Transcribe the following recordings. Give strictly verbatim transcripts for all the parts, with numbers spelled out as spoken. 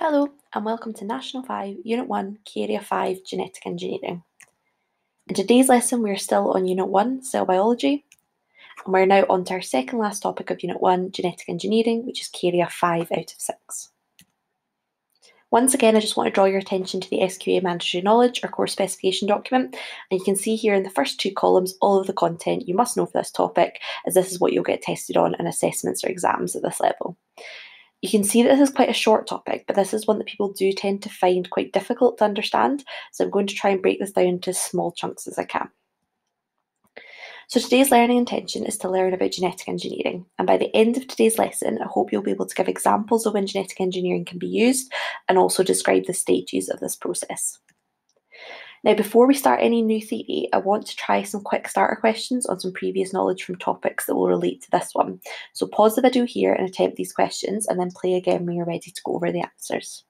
Hello and welcome to National five, Unit one, Key Area five, Genetic Engineering. In today's lesson we are still on Unit one, Cell Biology, and we are now on to our second last topic of Unit one, Genetic Engineering, which is Key Area five out of six. Once again, I just want to draw your attention to the S Q A Mandatory Knowledge, or Course Specification document, and you can see here in the first two columns all of the content you must know for this topic, as this is what you'll get tested on in assessments or exams at this level. You can see that this is quite a short topic, but this is one that people do tend to find quite difficult to understand, so I'm going to try and break this down into as small chunks as I can. So today's learning intention is to learn about genetic engineering, and by the end of today's lesson I hope you'll be able to give examples of when genetic engineering can be used and also describe the stages of this process. Now, before we start any new theory, I want to try some quick starter questions on some previous knowledge from topics that will relate to this one. So pause the video here and attempt these questions, and then play again when you're ready to go over the answers.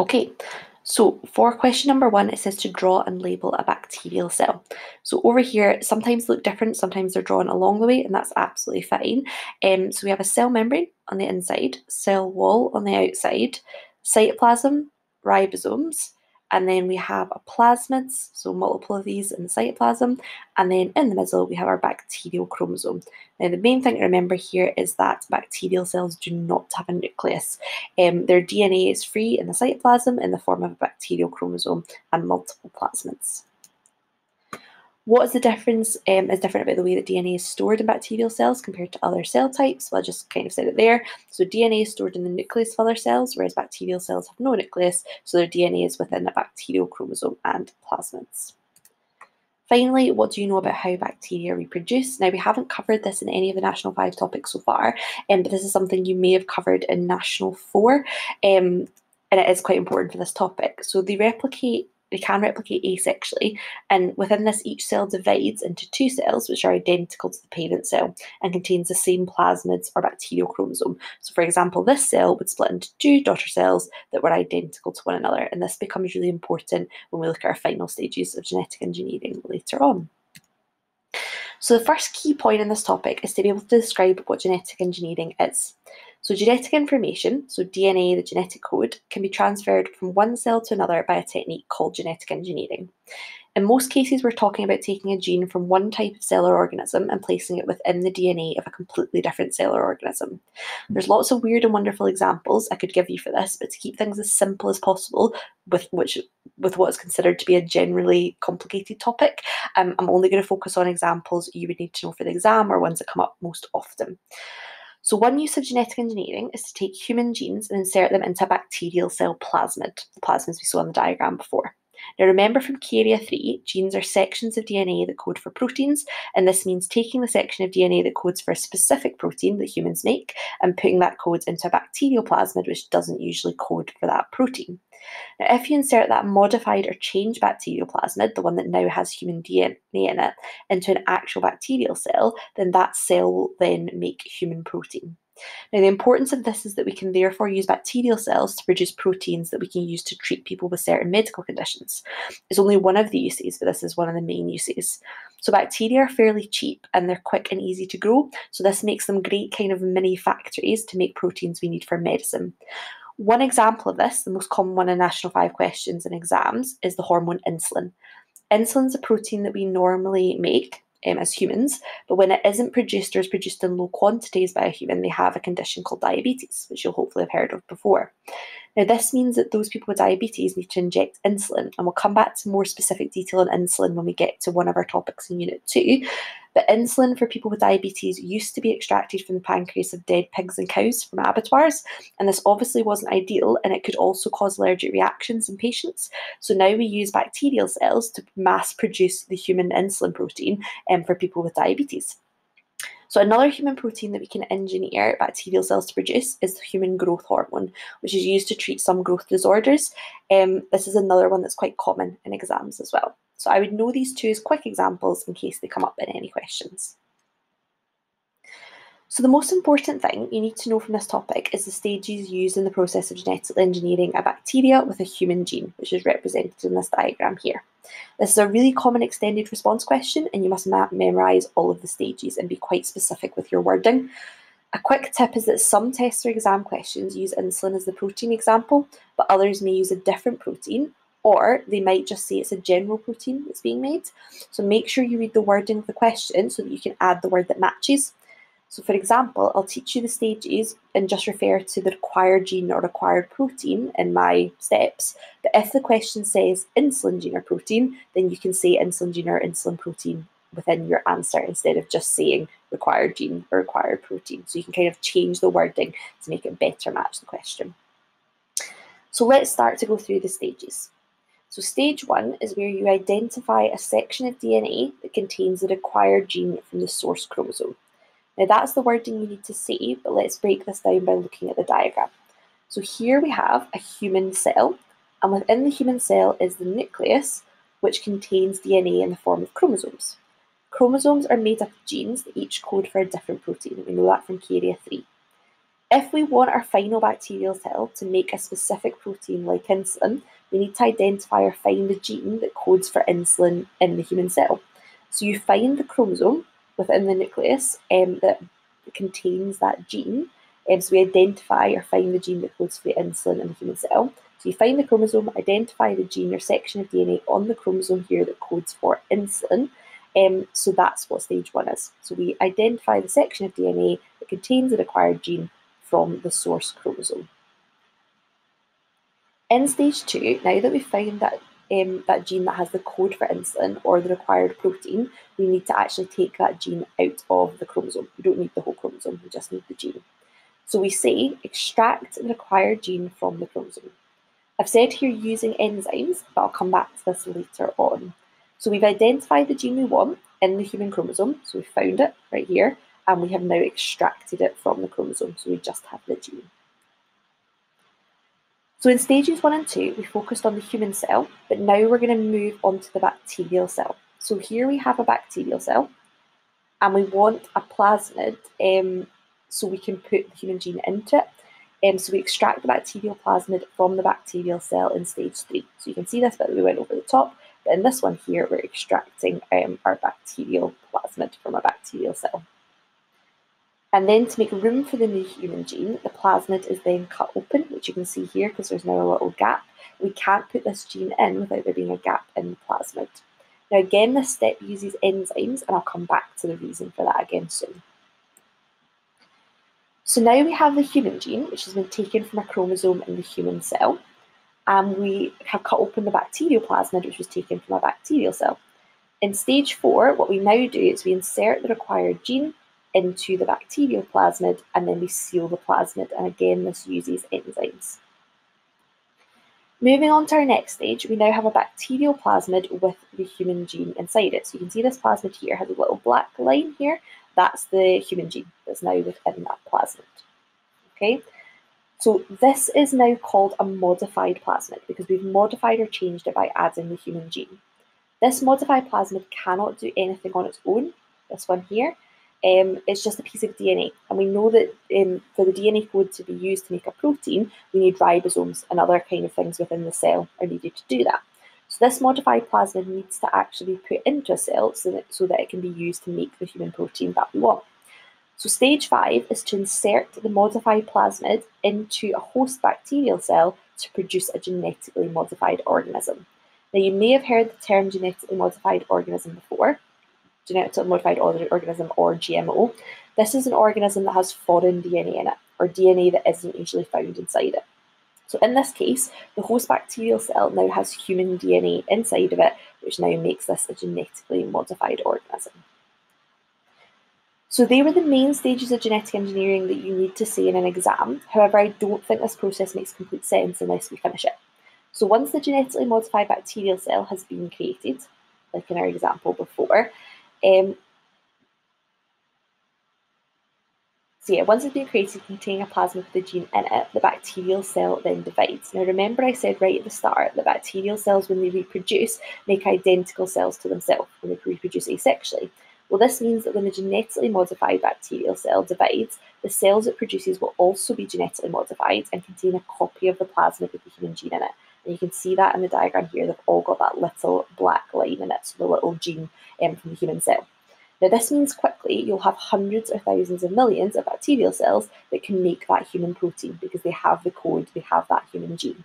Okay, so for question number one, it says to draw and label a bacterial cell. So over here, sometimes they look different, sometimes they're drawn along the way, and that's absolutely fine. Um, so we have a cell membrane on the inside, cell wall on the outside, cytoplasm, ribosomes, and then we have a plasmids, so multiple of these in the cytoplasm, and then in the middle we have our bacterial chromosome. Now, the main thing to remember here is that bacterial cells do not have a nucleus. Um, their D N A is free in the cytoplasm in the form of a bacterial chromosome and multiple plasmids. What is the difference um, is different about the way that D N A is stored in bacterial cells compared to other cell types? Well, I just kind of said it there. So D N A is stored in the nucleus of other cells, whereas bacterial cells have no nucleus, so their D N A is within a bacterial chromosome and plasmids. Finally, what do you know about how bacteria reproduce? Now, we haven't covered this in any of the National five topics so far, um, but this is something you may have covered in National four, um, and it is quite important for this topic. So they replicate They can replicate asexually, and within this each cell divides into two cells which are identical to the parent cell and contains the same plasmids or bacterial chromosome. So for example, this cell would split into two daughter cells that were identical to one another, and this becomes really important when we look at our final stages of genetic engineering later on. So the first key point in this topic is to be able to describe what genetic engineering is. So genetic information, so D N A, the genetic code, can be transferred from one cell to another by a technique called genetic engineering. In most cases, we're talking about taking a gene from one type of cell or organism and placing it within the D N A of a completely different cell or organism. There's lots of weird and wonderful examples I could give you for this, but to keep things as simple as possible with which with what's considered to be a generally complicated topic, um, I'm only going to focus on examples you would need to know for the exam or ones that come up most often. So one use of genetic engineering is to take human genes and insert them into a bacterial cell plasmid, the plasmids we saw on the diagram before. Now remember from K Area three, genes are sections of D N A that code for proteins, and this means taking the section of D N A that codes for a specific protein that humans make and putting that code into a bacterial plasmid which doesn't usually code for that protein. Now, if you insert that modified or changed bacterial plasmid, the one that now has human D N A in it, into an actual bacterial cell, then that cell will then make human protein. Now, the importance of this is that we can therefore use bacterial cells to produce proteins that we can use to treat people with certain medical conditions. It's only one of the uses, but this is one of the main uses. So bacteria are fairly cheap and they're quick and easy to grow, so this makes them great kind of mini factories to make proteins we need for medicine. One example of this, the most common one in National five questions and exams, is the hormone insulin. Insulin is a protein that we normally make um, as humans, but when it isn't produced or is produced in low quantities by a human, they have a condition called diabetes, which you'll hopefully have heard of before. Now, this means that those people with diabetes need to inject insulin, and we'll come back to more specific detail on insulin when we get to one of our topics in Unit two. But insulin for people with diabetes used to be extracted from the pancreas of dead pigs and cows from abattoirs, and this obviously wasn't ideal, and it could also cause allergic reactions in patients. So now we use bacterial cells to mass produce the human insulin protein um, for people with diabetes. So another human protein that we can engineer bacterial cells to produce is the human growth hormone, which is used to treat some growth disorders. Um, this is another one that's quite common in exams as well. So I would know these two as quick examples in case they come up in any questions. So the most important thing you need to know from this topic is the stages used in the process of genetically engineering a bacteria with a human gene, which is represented in this diagram here. This is a really common extended response question, and you must memorise all of the stages and be quite specific with your wording. A quick tip is that some tests or exam questions use insulin as the protein example, but others may use a different protein, or they might just say it's a general protein that's being made. So make sure you read the wording of the question so that you can add the word that matches. So for example, I'll teach you the stages and just refer to the required gene or required protein in my steps. But if the question says insulin gene or protein, then you can say insulin gene or insulin protein within your answer instead of just saying required gene or required protein. So you can kind of change the wording to make it better match the question. So let's start to go through the stages. So stage one is where you identify a section of D N A that contains the required gene from the source chromosome. Now that's the wording you need to say, but let's break this down by looking at the diagram. So here we have a human cell, and within the human cell is the nucleus, which contains D N A in the form of chromosomes. Chromosomes are made up of genes that each code for a different protein. We know that from K area three. If we want our final bacterial cell to make a specific protein like insulin, we need to identify or find the gene that codes for insulin in the human cell. So you find the chromosome within the nucleus um, that contains that gene. Um, so we identify or find the gene that codes for the insulin in the human cell. So you find the chromosome, identify the gene or section of D N A on the chromosome here that codes for insulin. Um, so that's what stage one is. So we identify the section of D N A that contains the required gene from the source chromosome. In stage two, now that we've found that Um, that gene that has the code for insulin or the required protein, we need to actually take that gene out of the chromosome. We don't need the whole chromosome, we just need the gene. So we say extract the required gene from the chromosome. I've said here using enzymes, but I'll come back to this later on. So we've identified the gene we want in the human chromosome, so we've found it right here, and we have now extracted it from the chromosome, so we just have the gene. So in stages one and two, we focused on the human cell, but now we're going to move on to the bacterial cell. So here we have a bacterial cell, and we want a plasmid um, so we can put the human gene into it. Um, so we extract the bacterial plasmid from the bacterial cell in stage three. So you can see this bit that we went over the top, but in this one here, we're extracting um, our bacterial plasmid from a bacterial cell. And then to make room for the new human gene, the plasmid is then cut open, which you can see here because there's now a little gap. We can't put this gene in without there being a gap in the plasmid. Now again, this step uses enzymes, and I'll come back to the reason for that again soon. So now we have the human gene, which has been taken from a chromosome in the human cell, and we have cut open the bacterial plasmid, which was taken from a bacterial cell. In stage four, what we now do is we insert the required gene into the bacterial plasmid, and then we seal the plasmid, and again this uses enzymes. Moving on to our next stage, we now have a bacterial plasmid with the human gene inside it. So you can see this plasmid here has a little black line here, that's the human gene that's now within that plasmid. Okay, so this is now called a modified plasmid because we've modified or changed it by adding the human gene. This modified plasmid cannot do anything on its own, this one here. Um, it's just a piece of D N A, and we know that um, for the D N A code to be used to make a protein, we need ribosomes and other kind of things within the cell are needed to do that. So this modified plasmid needs to actually be put into a cell so that, so that it can be used to make the human protein that we want. So stage five is to insert the modified plasmid into a host bacterial cell to produce a genetically modified organism. Now you may have heard the term genetically modified organism before. Genetically modified organism, or G M O. This is an organism that has foreign D N A in it, or D N A that isn't usually found inside it. So in this case, the host bacterial cell now has human D N A inside of it, which now makes this a genetically modified organism. So they were the main stages of genetic engineering that you need to say in an exam. However, I don't think this process makes complete sense unless we finish it. So once the genetically modified bacterial cell has been created, like in our example before, Um, so yeah, once it's been created containing a plasmid with the gene in it, the bacterial cell then divides. Now remember I said right at the start that bacterial cells, when they reproduce, make identical cells to themselves when they reproduce asexually. Well, this means that when the genetically modified bacterial cell divides, the cells it produces will also be genetically modified and contain a copy of the plasmid with the human gene in it. And you can see that in the diagram here, they've all got that little black line in it, so the little gene um, from the human cell. Now this means quickly you'll have hundreds or thousands of millions of bacterial cells that can make that human protein because they have the code, they have that human gene.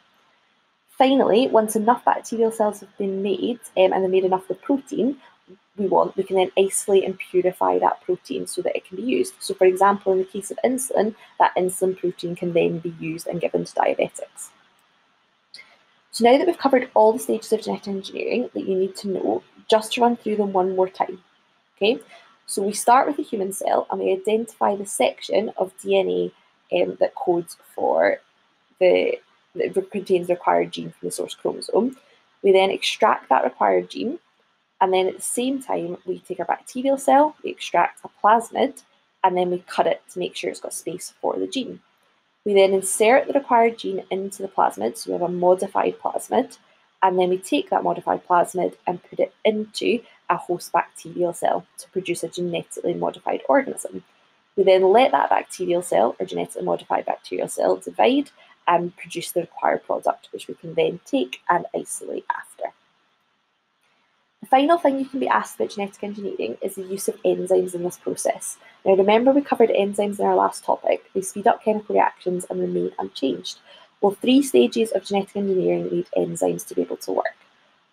Finally, once enough bacterial cells have been made um, and they've made enough of the protein we want, we can then isolate and purify that protein so that it can be used. So for example, in the case of insulin, that insulin protein can then be used and given to diabetics. So now that we've covered all the stages of genetic engineering that you need to know, just to run through them one more time. Okay, so we start with a human cell and we identify the section of D N A um, that codes for the, that contains the required gene from the source chromosome. We then extract that required gene, and then at the same time we take a bacterial cell, we extract a plasmid, and then we cut it to make sure it's got space for the gene. We then insert the required gene into the plasmid, so we have a modified plasmid, and then we take that modified plasmid and put it into a host bacterial cell to produce a genetically modified organism. We then let that bacterial cell or genetically modified bacterial cell divide and produce the required product, which we can then take and isolate after. The final thing you can be asked about genetic engineering is the use of enzymes in this process. Now remember, we covered enzymes in our last topic. They speed up chemical reactions and remain unchanged. Well, three stages of genetic engineering need enzymes to be able to work.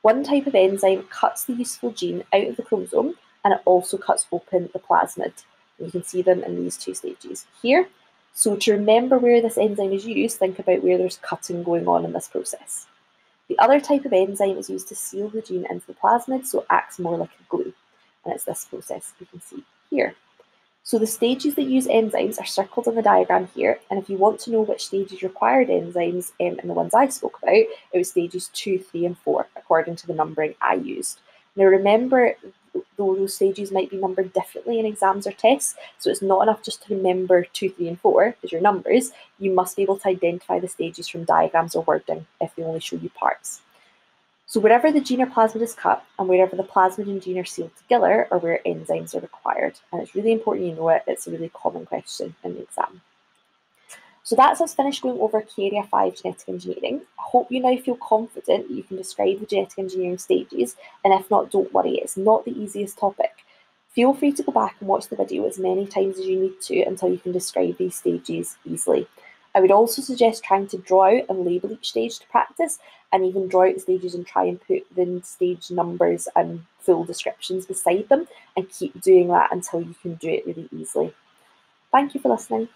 One type of enzyme cuts the useful gene out of the chromosome, and it also cuts open the plasmid. You can see them in these two stages here. So to remember where this enzyme is used, think about where there's cutting going on in this process. The other type of enzyme is used to seal the gene into the plasmid, so it acts more like a glue. And it's this process you can see here. So the stages that use enzymes are circled on the diagram here. And if you want to know which stages required enzymes um, and the ones I spoke about, it was stages two, three, and four, according to the numbering I used. Now remember, though, those stages might be numbered differently in exams or tests, so it's not enough just to remember two, three, and four as your numbers. You must be able to identify the stages from diagrams or wording if they only show you parts. So wherever the gene or plasmid is cut, and wherever the plasmid and gene are sealed together, are where enzymes are required. And it's really important you know it. It's a really common question in the exam. So that's us finished going over K Area five genetic engineering. I hope you now feel confident that you can describe the genetic engineering stages, and if not, don't worry, it's not the easiest topic. Feel free to go back and watch the video as many times as you need to until you can describe these stages easily. I would also suggest trying to draw out and label each stage to practice, and even draw out the stages and try and put the stage numbers and full descriptions beside them, and keep doing that until you can do it really easily. Thank you for listening.